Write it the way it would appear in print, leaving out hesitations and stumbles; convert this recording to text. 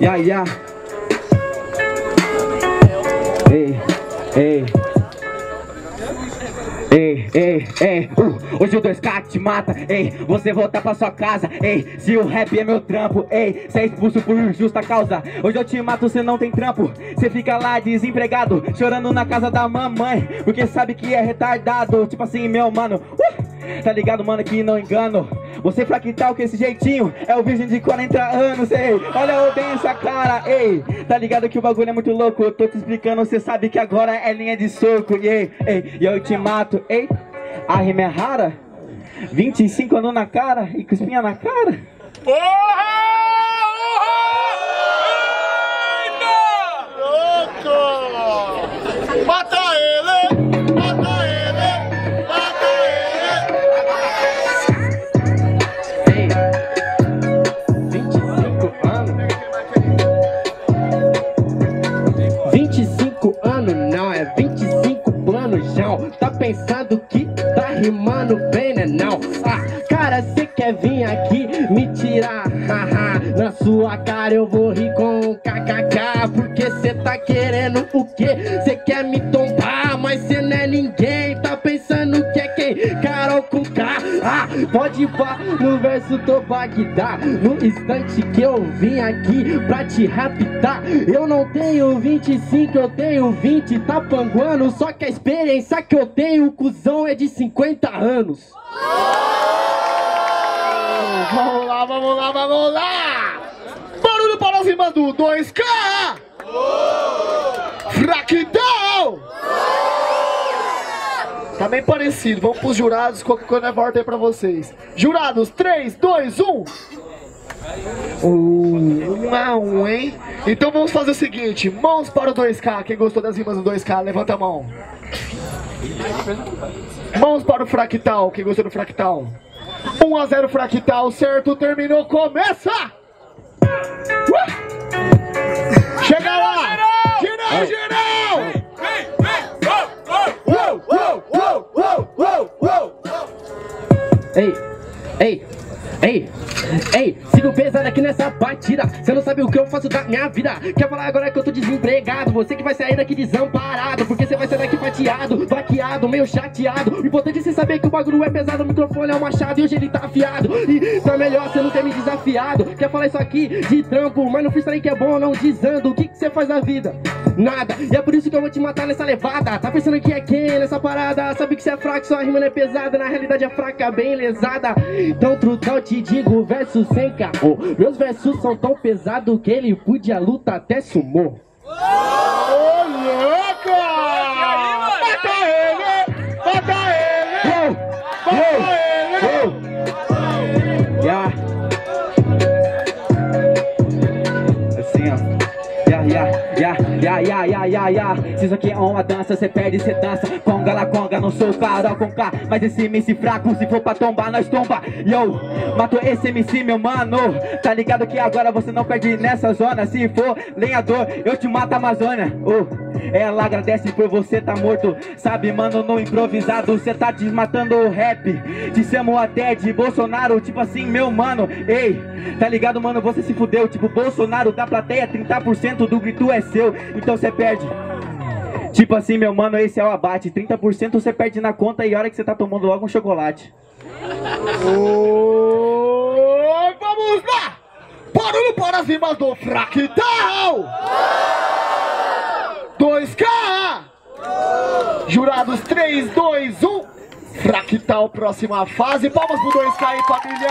Ya, ya. Hoje o 2K te mata, ei, você voltar pra sua casa, ei, se o rap é meu trampo, ei, cê é expulso por justa causa. Hoje eu te mato, cê não tem trampo, cê fica lá desempregado, chorando na casa da mamãe, porque sabe que é retardado. Tipo assim, meu mano, tá ligado, mano, que não engano. Você fractal com esse jeitinho, é o virgem de 40 anos, ei. Olha bem essa cara, ei. Tá ligado que o bagulho é muito louco, eu tô te explicando, cê sabe que agora é linha de soco, ei, ei. E eu te mato, ei. A rima é rara, 25 anos na cara e com espinha na cara. Porra! Eita! Mata ele! Mata ele! Mata ele! Ei, 25 anos? 25 anos não, é 25 planos, João. Tá pensando que tá rimando bem, né não? Ah, cara, cê quer vir aqui me tirar? Haha, na sua cara eu vou rir com kkk. Porque cê tá querendo o quê? Cê quer me tombar, mas cê não é ninguém. Tá pensando que é quem? Carol com K. Ah, pode pá, no verso tô Bagdá. No instante que eu vim aqui pra te raptar, eu não tenho 25, eu tenho 20. Tá panguando, só que a experiência que eu tenho, o cuzão, é de 50 anos. Vamos lá, vamos lá, vamos lá! Barulho para as rimas do 2K! Fractal! Tá bem parecido, vamos pros jurados, qualquer coisa eu volto aí pra vocês. Jurados, 3, 2, 1! Um a um, hein? Então vamos fazer o seguinte, mãos para o 2K, quem gostou das rimas do 2K, levanta a mão. Mãos para o Fractal, quem gostou do Fractal. 1 a 0 Fractal, certo? Terminou, começa! Chega lá! Geral, geral! Ei, ei, ei, ei, sigo pesado aqui nessa batida. Você não sabe o que eu faço da minha vida. Quer falar agora que eu tô desempregado? Você que vai sair daqui desamparado, porque você vai sair daqui fatiado, vaqueado, meio chateado. O importante é você saber que o bagulho é pesado. O microfone é um machado e hoje ele tá afiado. E tá melhor você não ter me desafiado. Quer falar isso aqui de trampo, mas não fiz aí que é bom, não dizendo. O que você faz na vida? Nada, e é por isso que eu vou te matar nessa levada. Tá pensando que é quem nessa parada? Sabe que você é fraco, sua rima não é pesada. Na realidade é fraca, bem lesada. Então Trutão, te digo, versos sem caô. Meus versos são tão pesados que ele pude a luta até sumou. Ô, louca! Mata ele! Mata ele! Mata ele! Yeah. Se isso aqui é uma dança, cê perde, cê dança. Conga la conga, não sou Carol com K, mas esse MC fraco, se for pra tombar, nós tomba. Yo, mato esse MC, meu mano. Tá ligado que agora você não perde nessa zona. Se for lenhador, eu te mato, Amazônia. Ela agradece por você tá morto. Sabe, mano, no improvisado cê tá desmatando o rap. Te chamo até de Bolsonaro, tipo assim, meu mano. Ei, tá ligado, mano, você se fudeu. Tipo, Bolsonaro da plateia, 30% do grito é seu. Então cê perde. Tipo assim, meu mano, esse é o abate. 30% você perde na conta e a hora que você tá tomando logo um chocolate. Oh, vamos lá! Barulho para as rimas do Fractal! 2K! Jurados, 3, 2, 1. Fractal, próxima fase. Palmas pro 2K aí, família!